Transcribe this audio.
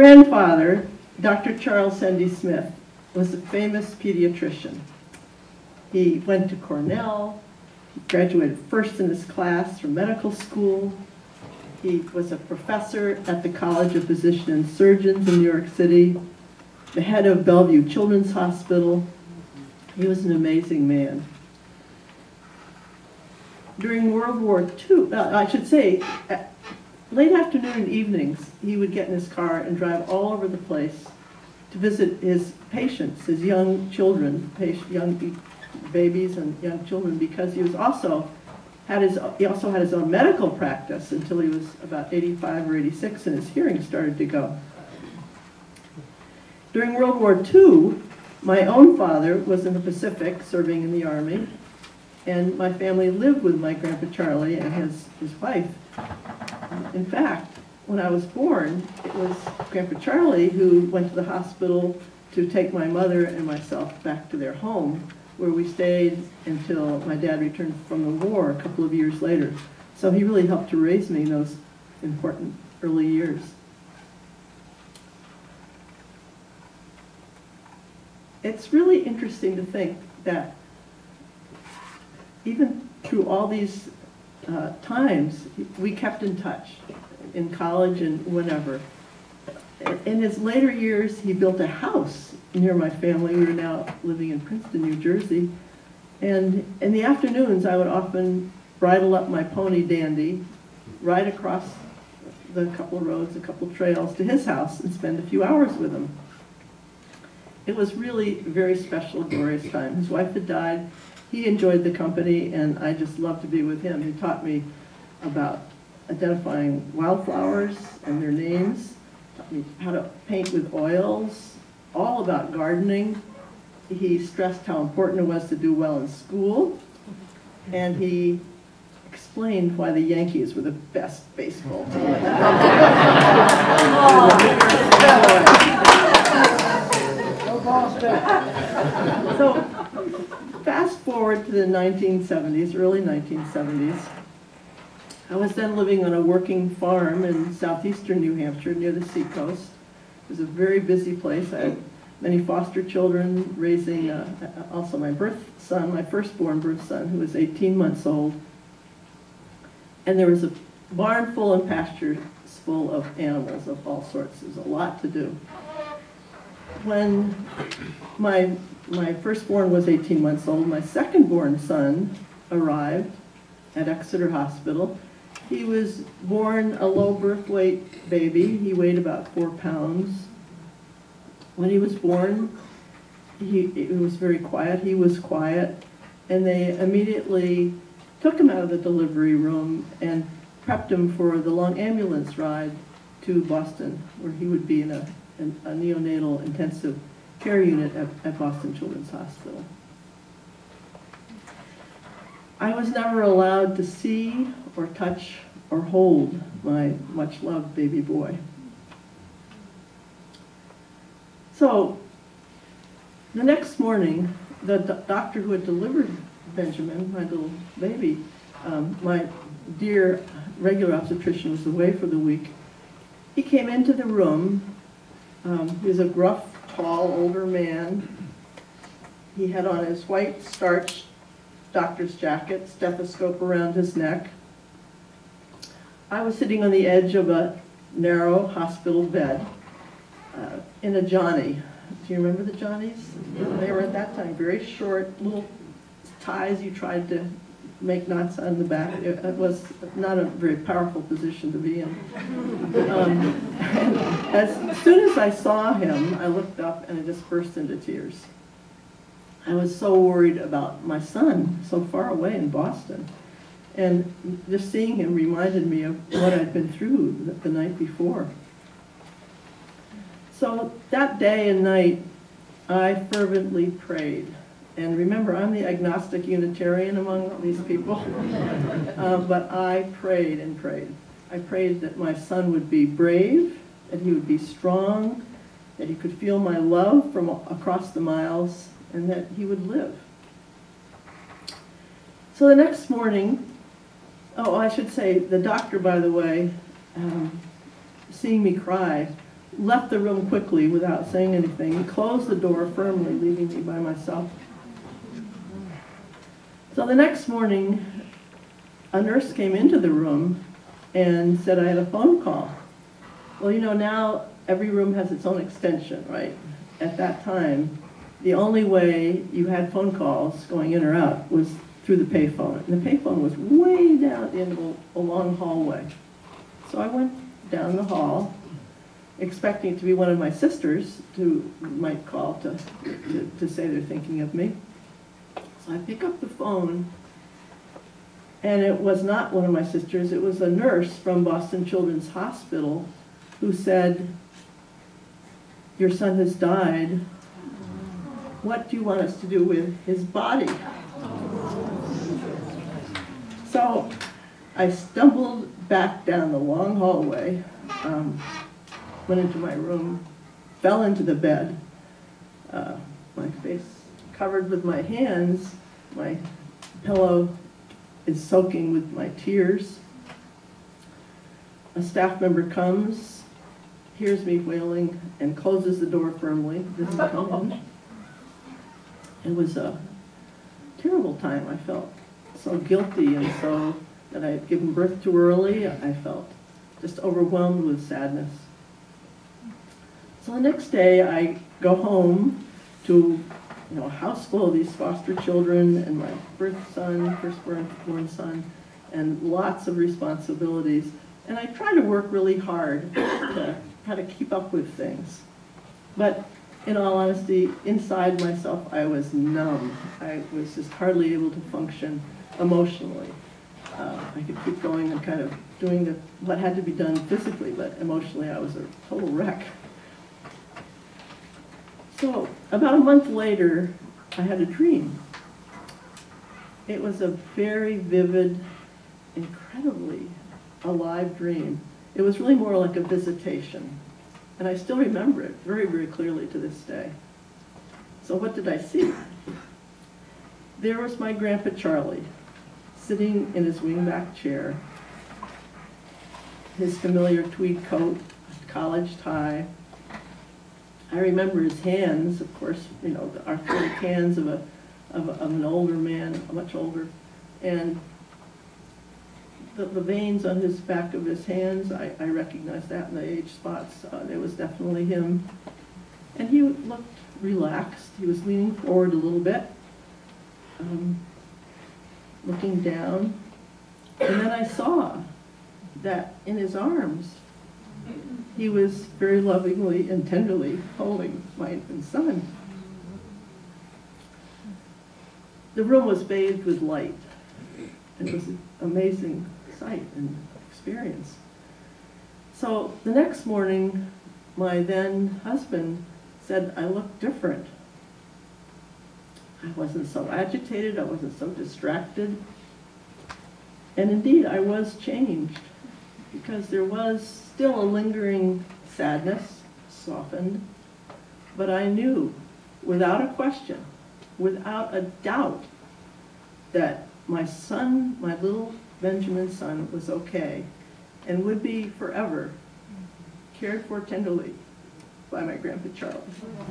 grandfather, Dr. Charles Sandy Smith, was a famous pediatrician. He went to Cornell. He graduated first in his class from medical school. He was a professor at the College of Physicians and Surgeons in New York City, the head of Bellevue Children's Hospital. He was an amazing man. During World War II, I should say, late afternoon and evenings, he would get in his car and drive all over the place to visit his patients, his young children, young babies and young children, because he was also had his own medical practice until he was about 85 or 86 and his hearing started to go. During World War II, my own father was in the Pacific serving in the Army, and my family lived with my Grandpa Charlie and his wife. In fact, when I was born, it was Grandpa Charlie who went to the hospital to take my mother and myself back to their home, where we stayed until my dad returned from the war a couple of years later. So he really helped to raise me in those important early years. It's really interesting to think that even through all these times, we kept in touch in college and whenever. In his later years, he built a house near my family. We were now living in Princeton, New Jersey. And in the afternoons, I would often bridle up my pony Dandy, ride across the couple roads, a couple trails to his house and spend a few hours with him. It was really a very special, glorious time. His wife had died. He enjoyed the company, and I just loved to be with him. He taught me about identifying wildflowers and their names, taught me how to paint with oils, all about gardening. He stressed how important it was to do well in school, and he explained why the Yankees were the best baseball team. So, fast forward to the 1970s, early 1970s. I was then living on a working farm in southeastern New Hampshire near the seacoast. It was a very busy place. I had many foster children, raising also my birth son, my firstborn birth son, who was 18 months old. And there was a barn full and pastures full of animals of all sorts. There was a lot to do. When my firstborn was 18 months old, my secondborn son arrived at Exeter Hospital. He was born a low birth weight baby. He weighed about 4 pounds. When he was born, it was very quiet. He was quiet. And they immediately took him out of the delivery room and prepped him for the long ambulance ride to Boston, where he would be in a neonatal intensive care unit at Boston Children's Hospital. I was never allowed to see or touch or hold my much-loved baby boy. So the next morning, the doctor who had delivered Benjamin, my little baby, my dear regular obstetrician was away for the week. He came into the room. He was a gruff, tall, older man. He had on his white starched doctor's jacket, stethoscope around his neck. I was sitting on the edge of a narrow hospital bed in a Johnny. Do you remember the Johnnies? They were at that time very short, little ties you tried to make knots on the back. It was not a very powerful position to be in. As soon as I saw him, I looked up and I just burst into tears. I was so worried about my son so far away in Boston. And just seeing him reminded me of what I'd been through the night before. So that day and night, I fervently prayed. And remember, I'm the agnostic Unitarian among all these people. But I prayed and prayed. I prayed that my son would be brave, that he would be strong, that he could feel my love from across the miles, and that he would live. So the next morning, oh, I should say, the doctor, by the way, seeing me cry, left the room quickly without saying anything. He closed the door firmly, leaving me by myself. So the next morning, a nurse came into the room and said I had a phone call. Well, you know, now every room has its own extension, right? At that time, the only way you had phone calls going in or out was through the payphone. And the payphone was way down at the end of a long hallway. So I went down the hall, expecting it to be one of my sisters who might call to say they're thinking of me. So I pick up the phone, and it was not one of my sisters. It was a nurse from Boston Children's Hospital who said, "Your son has died. What do you want us to do with his body?" So I stumbled back down the long hallway, went into my room, fell into the bed, my face covered with my hands, my pillow is soaking with my tears. A staff member comes, hears me wailing, and closes the door firmly. This is home. It was a terrible time. I felt so guilty, and so that I had given birth too early. I felt just overwhelmed with sadness. So the next day, I go home to, you know, a house full of these foster children and my firstborn son, and lots of responsibilities. And I try to work really hard to try to keep up with things. But in all honesty, inside myself, I was numb. I was just hardly able to function emotionally. I could keep going and kind of doing what had to be done physically, but emotionally I was a total wreck. So about a month later, I had a dream. It was a very vivid, incredibly alive dream. It was really more like a visitation. And I still remember it very, very clearly to this day. So what did I see? There was my Grandpa Charlie, sitting in his wingback chair, his familiar tweed coat, college tie. I remember his hands, of course, you know, the arthritic hands of an older man, much older, and the veins on his back of his hands, I recognized that in the age spots. It was definitely him. And he looked relaxed. He was leaning forward a little bit, looking down, and then I saw that in his arms, he was very lovingly and tenderly holding my infant son. The room was bathed with light. It was an amazing sight and experience. So the next morning, my then husband said I looked different. I wasn't so agitated, I wasn't so distracted. And indeed, I was changed, because there was still a lingering sadness, softened, but I knew without a question, without a doubt, that my son, my little Benjamin son, was okay and would be forever cared for tenderly by my Grandpa Charles.